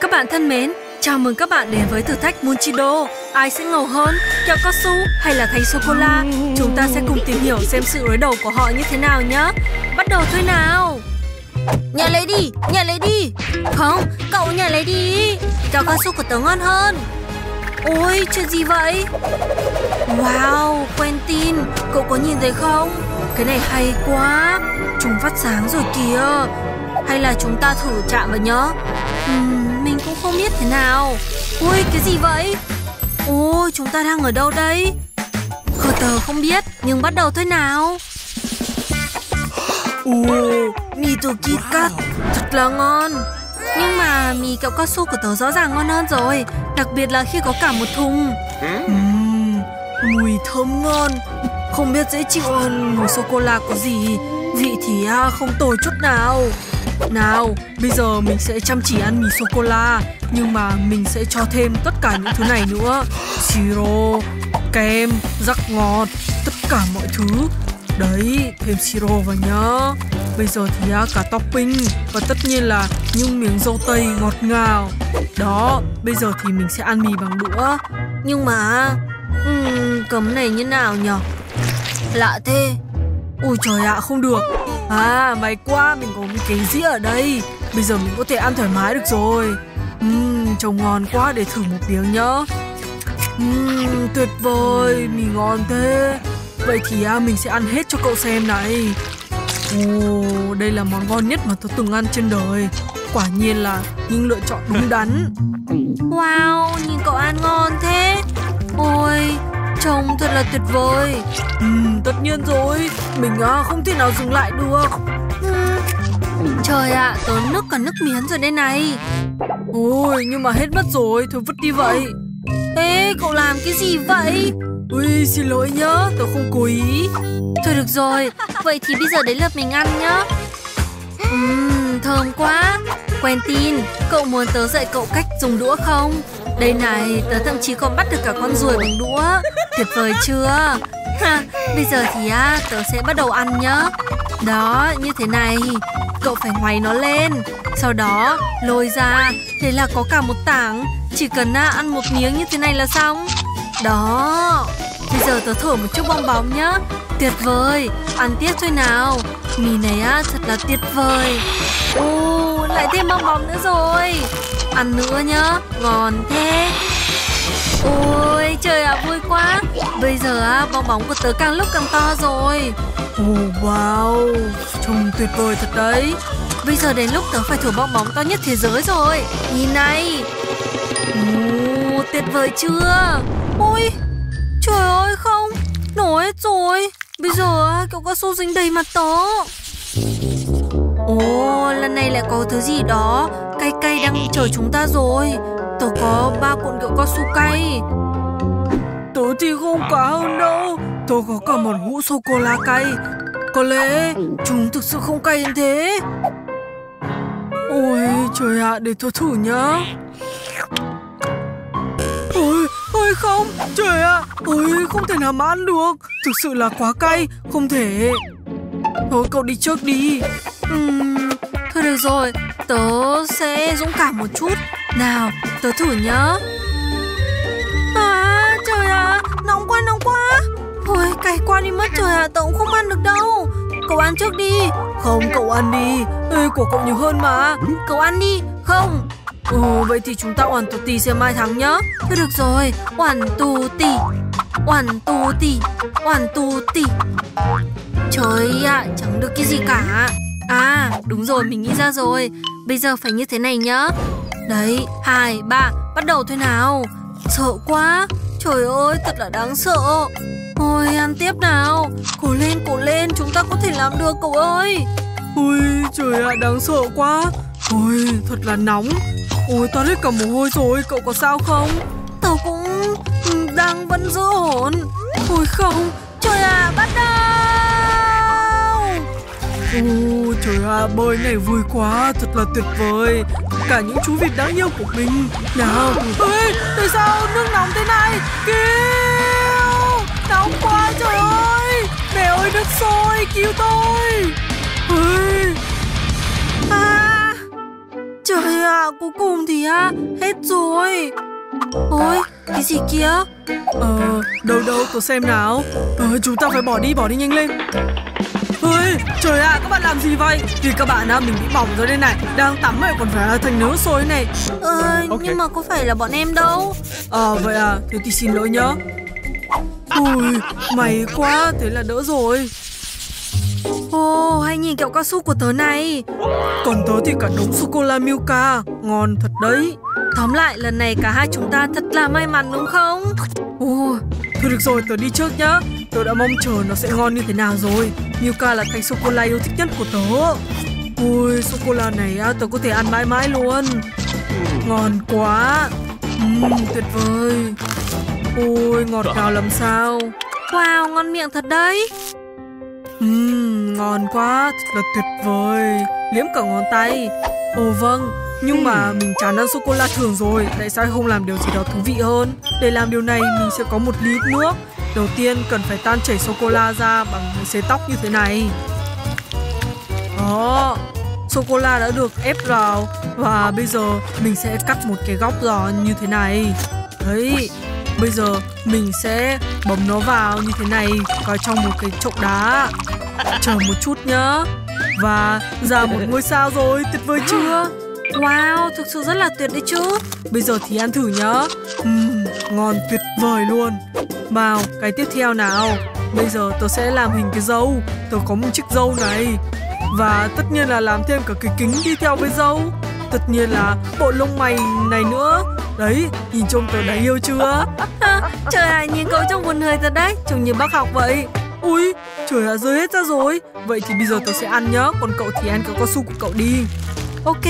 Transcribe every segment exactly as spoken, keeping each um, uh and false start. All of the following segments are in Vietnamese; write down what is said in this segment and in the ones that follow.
Các bạn thân mến, chào mừng các bạn đến với thử thách Multi đê ô. Ai sẽ ngầu hơn, kẹo cao su hay là khay sô-cô-la? Chúng ta sẽ cùng tìm hiểu xem sự đối đầu của họ như thế nào nhé. Bắt đầu thôi nào. Nhà lấy đi, nhà lấy đi. Không, cậu nhà lấy đi. Kẹo cao su của tớ ngon hơn. Ôi, chuyện gì vậy? Wow, Quentin, cậu có nhìn thấy không? Cái này hay quá. Chúng phát sáng rồi kìa. Hay là chúng ta thử chạm vào nhá. uhm, Mình cũng không biết thế nào. Ui, cái gì vậy? Ôi, chúng ta đang ở đâu đây? Khờ tờ không biết. Nhưng bắt đầu thôi nào. Ồ, mì từ Kit Kat thật là ngon. Nhưng mà mì kẹo cao su của tớ rõ ràng ngon hơn rồi. Đặc biệt là khi có cả một thùng. uhm, Mùi thơm ngon. Không biết dễ chịu hơn mùi sô-cô-la có gì. Vị thì không tồi chút nào. Nào, bây giờ mình sẽ chăm chỉ ăn mì sô-cô-la. Nhưng mà mình sẽ cho thêm tất cả những thứ này nữa. Siro, kem, rắc ngọt, tất cả mọi thứ. Đấy, thêm siro vào nhá. Bây giờ thì cả topping. Và tất nhiên là những miếng dâu tây ngọt ngào. Đó, bây giờ thì mình sẽ ăn mì bằng đũa. Nhưng mà uhm, cấm này như nào nhở? Lạ thế. Ôi trời ạ, à, không được. À, may quá, mình có cái dĩa ở đây. Bây giờ mình có thể ăn thoải mái được rồi. uhm, Trông ngon quá, để thử một miếng nhá. uhm, Tuyệt vời, mì ngon thế. Vậy thì à, mình sẽ ăn hết cho cậu xem này. Ồ, oh, đây là món ngon nhất mà tôi từng ăn trên đời. Quả nhiên là những lựa chọn đúng đắn. Wow, nhìn cậu ăn ngon thế. Ôi, trông thật là tuyệt vời. Ừ, tất nhiên rồi. Mình à, không thể nào dừng lại được. ừ. Trời ạ, à, tớ nức cả nước miếng rồi đây này. Ôi, nhưng mà hết mất rồi. Thôi vứt đi vậy. Ê, cậu làm cái gì vậy? Ui, xin lỗi nhá, tớ không cố ý. Thôi được rồi, vậy thì bây giờ đến lượt mình ăn nhá. uhm, Thơm quá. Quentin, cậu muốn tớ dạy cậu cách dùng đũa không? Đây này, tớ thậm chí còn bắt được cả con ruồi bằng đũa. Tuyệt vời chưa? Ha, bây giờ thì à, tớ sẽ bắt đầu ăn nhá. Đó, như thế này. Cậu phải ngoáy nó lên. Sau đó, lôi ra. Thế là có cả một tảng. Chỉ cần à, ăn một miếng như thế này là xong. Đó. Bây giờ tớ thổi một chút bong bóng nhá. Tuyệt vời, ăn tiếp thôi nào. Mì này à, thật là tuyệt vời. Ô, lại thêm bong bóng nữa rồi. Ăn nữa nhá, ngon thế. Ôi, trời ạ, à, vui quá. Bây giờ à, bong bóng của tớ càng lúc càng to rồi. Oh, wow, trông tuyệt vời thật đấy. Bây giờ đến lúc tớ phải thổi bong bóng to nhất thế giới rồi. Nhìn này. Oh, tuyệt vời chưa? Ôi, trời ơi không, nổi hết rồi. Bây giờ à, cậu cao su dính đầy mặt tớ. Ồ, oh, lần này lại có thứ gì đó cay cay đang chờ chúng ta rồi. Tớ có ba cuộn kẹo cao su cay. Tớ thì không có hơn đâu. Tớ có cả một hũ sô-cô-la cay. Có lẽ chúng thực sự không cay đến thế. Ôi trời ạ, à, để tớ thử nhá. Ôi, ôi không, trời ạ à. Ôi, không thể nào mà ăn được. Thực sự là quá cay, không thể. Thôi cậu đi trước đi. uhm, Thôi được rồi, tớ sẽ dũng cảm một chút. Nào, tớ thử nhá. À, trời ạ, à, nóng quá, nóng quá. Ôi, cay quá đi mất trời ạ, à, tớ cũng không ăn được đâu. Cậu ăn trước đi. Không, cậu ăn đi. Ê, của cậu nhiều hơn mà. Cậu ăn đi, không. Ừ, vậy thì chúng ta oản tù tì xem ai thắng nhá. Thôi được rồi, oản tù tì. Oản tù tì, oản tù tì. Trời ạ, à, chẳng được cái gì cả. À, đúng rồi, mình nghĩ ra rồi. Bây giờ phải như thế này nhá. Đấy, hai, ba, bắt đầu thôi nào. Sợ quá. Trời ơi, thật là đáng sợ. Ôi, ăn tiếp nào. Cố lên, cố lên, chúng ta có thể làm được cậu ơi. Ôi, trời ạ, đáng sợ quá. Ôi, thật là nóng. Ôi, toát hết cả mồ hôi rồi, cậu có sao không? Tớ cũng đang vẫn giữ ổn. Ôi không, trời ạ, bắt đầu. Ôi, trời ạ, bơi này vui quá, thật là tuyệt vời. Cả những chú vịt đáng yêu của mình. Nào, ôi, tại sao nước nóng thế này? Cứu, nóng quá trời ơi. Mẹ ơi, nước sôi, cứu tôi. Ôi, à, trời ạ, à, cuối cùng thì á, à, hết rồi. Ôi, cái gì kia? Ờ, đâu đâu, tôi xem nào. Ờ, chúng ta phải bỏ đi, bỏ đi nhanh lên. Ôi, trời ạ, à, các bạn làm gì vậy? Vì các bạn á, mình bị bỏng rồi đây này. Đang tắm rồi còn phải thành nước sôi này. Ờ, okay. Nhưng mà có phải là bọn em đâu. Ờ, à, vậy à, thế thì xin lỗi nhớ. Ui, may quá, thế là đỡ rồi. Ồ, oh, hãy nhìn kẹo cao su của tớ này. Còn tớ thì cả đống sô-cô-la Milka. Ngon thật đấy. Tóm lại lần này cả hai chúng ta thật là may mắn đúng không? Ồ, oh, thôi được rồi, tớ đi trước nhá. Tớ đã mong chờ nó sẽ ngon như thế nào rồi. Milka là cái sô-cô-la yêu thích nhất của tớ. Ôi, sô-cô-la này á, tớ có thể ăn mãi mãi luôn. Ngon quá. uhm, Tuyệt vời. Ôi, ngọt ngào làm sao. Wow, ngon miệng thật đấy. Uhm, ngon quá, thật là tuyệt vời. Liếm cả ngón tay. Ồ vâng, nhưng mà mình chán ăn sô-cô-la thường rồi. Tại sao không làm điều gì đó thú vị hơn? Để làm điều này mình sẽ có một lít nước. Đầu tiên cần phải tan chảy sô-cô-la ra bằng máy sấy tóc như thế này. Đó, sô-cô-la đã được ép vào. Và bây giờ mình sẽ cắt một cái góc giòn như thế này. Đấy, bây giờ mình sẽ bấm nó vào như thế này, vào trong một cái chậu đá. Chờ một chút nhá. Và ra một ngôi sao rồi, tuyệt vời chưa? Wow, thực sự rất là tuyệt đấy chứ. Bây giờ thì ăn thử nhá. uhm, Ngon tuyệt vời luôn. Vào, cái tiếp theo nào. Bây giờ tôi sẽ làm hình cái dâu. Tôi có một chiếc dâu này. Và tất nhiên là làm thêm cả cái kính đi theo với dâu. Tất nhiên là bộ lông mày này nữa. Đấy, nhìn trông tớ đáng yêu chưa? À, trời ạ, à, nhìn cậu trông buồn cười thật đấy. Trông như bác học vậy. Ui, trời ạ, à, rơi hết ra rồi. Vậy thì bây giờ tớ sẽ ăn nhá. Còn cậu thì ăn cái cao su của cậu đi. Ok,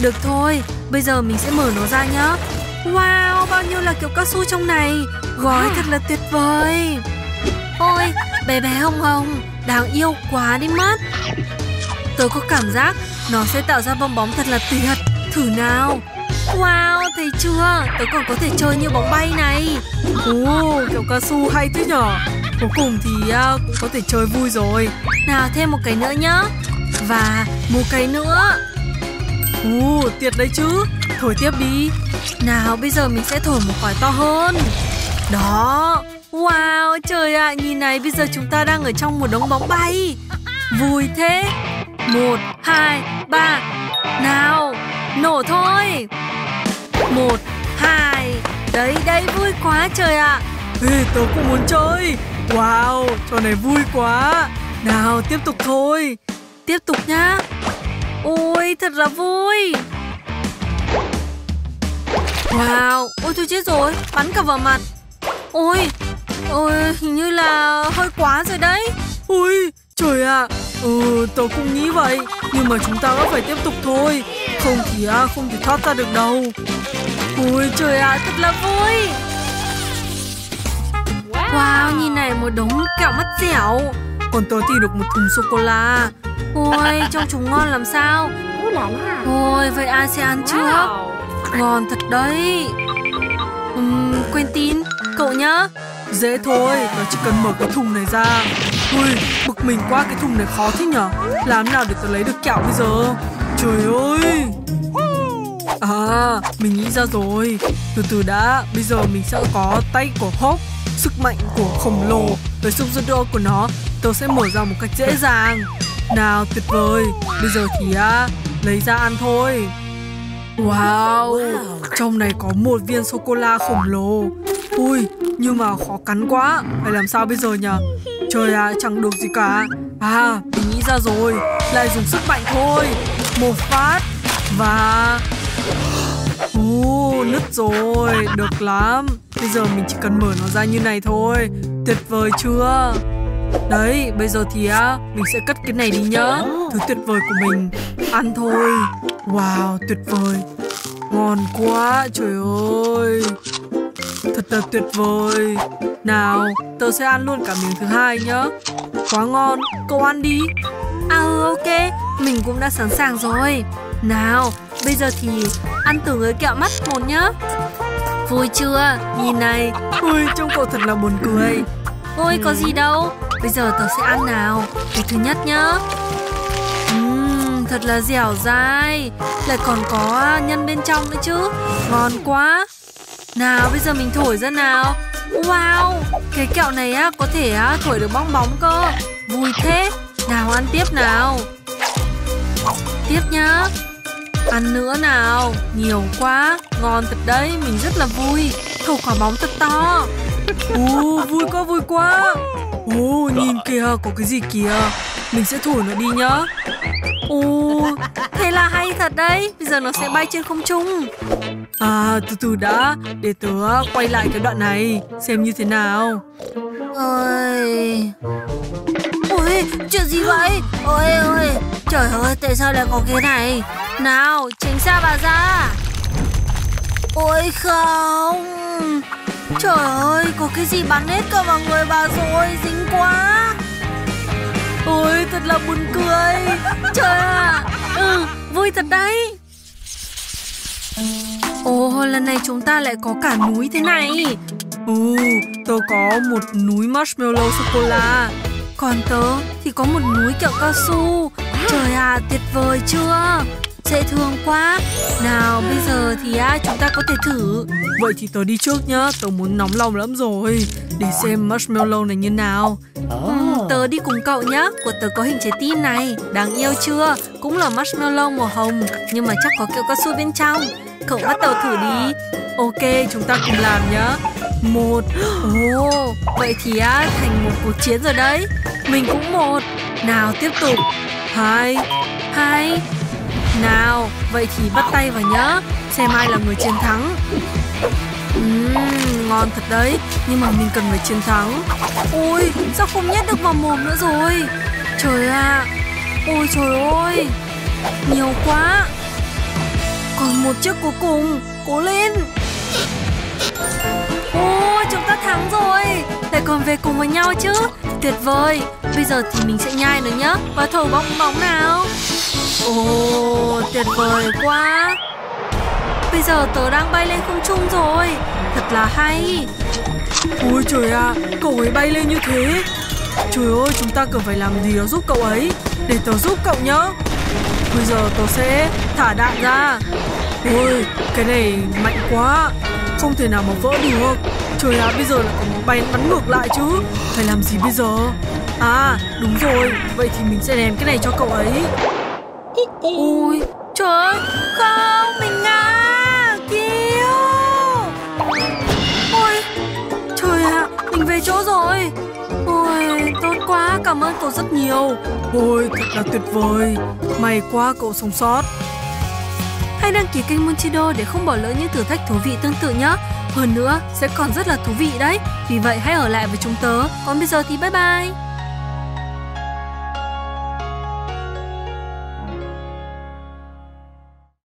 được thôi. Bây giờ mình sẽ mở nó ra nhá. Wow, bao nhiêu là kiểu cao su trong này. Gói thật là tuyệt vời. Ôi, bé bé hồng hồng, đáng yêu quá đi mất. Tớ có cảm giác nó sẽ tạo ra bong bóng thật là tuyệt. Thử nào. Wow, thấy chưa? Tớ còn có thể chơi như bóng bay này. Ồ, kiểu cao su hay thế nhở. Cuối cùng thì uh, cũng có thể chơi vui rồi. Nào, thêm một cái nữa nhá. Và một cái nữa. Ồ, tuyệt đấy chứ. Thổi tiếp đi. Nào, bây giờ mình sẽ thổi một quả to hơn. Đó. Wow, trời ạ, à, nhìn này. Bây giờ chúng ta đang ở trong một đống bóng bay. Vui thế. Một, hai, ba. Nào, nổ thôi. Một, hai. Đấy, đấy, vui quá trời ạ. Ê, tớ cũng muốn chơi. Wow, trò này vui quá. Nào, tiếp tục thôi. Tiếp tục nhá. Ôi, thật là vui. Wow, ôi tôi chết rồi. Bắn cả vào mặt. Ôi, ôi, hình như là hơi quá rồi đấy. Ôi, trời ạ. Ừ, tớ cũng nghĩ vậy. Nhưng mà chúng ta vẫn phải tiếp tục thôi. Không thì à, không thể thoát ra được đâu. Ôi trời ạ, à, thật là vui. Wow, nhìn này, một đống kẹo mắt dẻo. Còn tớ thì được một thùng sô-cô-la. Ôi, trông chúng ngon làm sao. Ôi, vậy ai sẽ ăn trước? Ngon thật đấy. uhm, Quên tin, cậu nhá. Dễ thôi, tớ chỉ cần mở cái thùng này ra. Ui, bực mình quá, cái thùng này khó thế nhở. Làm nào để tớ lấy được kẹo bây giờ? Trời ơi. À, mình nghĩ ra rồi. Từ từ đã, bây giờ mình sẽ có tay của Hốc, sức mạnh của khổng lồ với sức judo của nó. Tớ sẽ mở ra một cách dễ dàng. Nào, tuyệt vời. Bây giờ thì à, lấy ra ăn thôi. Wow, trong này có một viên sô-cô-la khổng lồ. Ui, nhưng mà khó cắn quá. Phải làm sao bây giờ nhở? Trời ạ, à, chẳng được gì cả. À, mình nghĩ ra rồi. Lại dùng sức mạnh thôi. Một phát. Và uh, nứt rồi. Được lắm. Bây giờ mình chỉ cần mở nó ra như này thôi. Tuyệt vời chưa? Đấy, bây giờ thì à, mình sẽ cất cái này đi nhá. Thứ tuyệt vời của mình. Ăn thôi. Wow, tuyệt vời. Ngon quá, trời ơi. Thật là tuyệt vời. Nào, tớ sẽ ăn luôn cả miếng thứ hai nhá. Quá ngon, cậu ăn đi. À ok, mình cũng đã sẵn sàng rồi. Nào, bây giờ thì ăn thử với kẹo mắt một nhá. Vui chưa, nhìn này. Ui, trông cậu thật là buồn cười. Ôi, có gì đâu. Bây giờ tớ sẽ ăn nào. Cái thứ nhất nhá. uhm, thật là dẻo dai, lại còn có nhân bên trong nữa chứ. Ngon quá. Nào bây giờ mình thổi ra nào. Wow, cái kẹo này á có thể á thổi được bong bóng cơ. Vui thế. Nào ăn tiếp nào. Tiếp nhá. Ăn nữa nào. Nhiều quá. Ngon thật đấy, mình rất là vui. Thổi quả bóng thật to. Ồ, vui quá vui quá. Ồ, nhìn kìa, có cái gì kìa. Mình sẽ thổi nó đi nhá. Ồ, thế là hay thật đấy. Bây giờ nó sẽ bay trên không trung. À, từ từ đã. Để tớ quay lại cái đoạn này xem như thế nào. Ôi, ôi, chuyện gì vậy? Ôi ôi, trời ơi, tại sao lại có cái này? Nào, tránh xa bà ra. Ôi không. Trời ơi, có cái gì bắn hết cả vào người bà rồi, dính quá. Ôi, thật là buồn cười. Trời ạ, ừ, vui thật đấy. Ồ, lần này chúng ta lại có cả núi thế này. Ừ, tớ có một núi marshmallow sô-cô-la. Còn tớ thì có một núi kẹo cao su. Trời ạ, tuyệt vời chưa? Dễ thương quá. Nào, bây giờ thì á, chúng ta có thể thử. Vậy thì tớ đi trước nhá, tớ muốn nóng lòng lắm rồi. Để xem marshmallow này như nào. Ừ, tớ đi cùng cậu nhá. Của tớ có hình trái tim này. Đáng yêu chưa? Cũng là marshmallow màu hồng, nhưng mà chắc có kẹo cao su bên trong. Cậu bắt đầu thử đi. Ok, chúng ta cùng làm nhá. Một. Oh, vậy thì á, thành một cuộc chiến rồi đấy. Mình cũng một. Nào, tiếp tục. Hai. Hai. Nào, vậy thì bắt tay vào nhá. Xem ai là người chiến thắng. Uhm, ngon thật đấy. Nhưng mà mình cần phải chiến thắng. Ôi, sao không nhét được vào mồm nữa rồi. Trời ạ. Ôi trời ơi, nhiều quá. Còn một chiếc cuối cùng. Cố lên. Ôi, chúng ta thắng rồi. Lại còn về cùng với nhau chứ. Tuyệt vời. Bây giờ thì mình sẽ nhai nữa nhá. Và thổi bong bóng nào. Ồ, tuyệt vời quá. Bây giờ tớ đang bay lên không trung rồi. Thật là hay. Ôi trời ạ, à, cậu ấy bay lên như thế. Trời ơi, chúng ta cần phải làm gì đó giúp cậu ấy. Để tớ giúp cậu nhá. Bây giờ tớ sẽ thả đạn ra. Ôi, cái này mạnh quá. Không thể nào mà vỡ được. Trời ạ, à, bây giờ là còn bay bắn ngược lại chứ. Phải làm gì bây giờ? À, đúng rồi. Vậy thì mình sẽ ném cái này cho cậu ấy. Ôi, trời ơi, không, mình ngã. Cứu. Ôi, trời ạ, à, mình về chỗ rồi. Ôi, tốt quá, cảm ơn cậu rất nhiều. Ôi, thật là tuyệt vời. May quá cậu sống sót. Hãy đăng ký kênh Multi đê ô để không bỏ lỡ những thử thách thú vị tương tự nhé. Hơn nữa, sẽ còn rất là thú vị đấy. Vì vậy, hãy ở lại với chúng tớ. Còn bây giờ thì bye bye.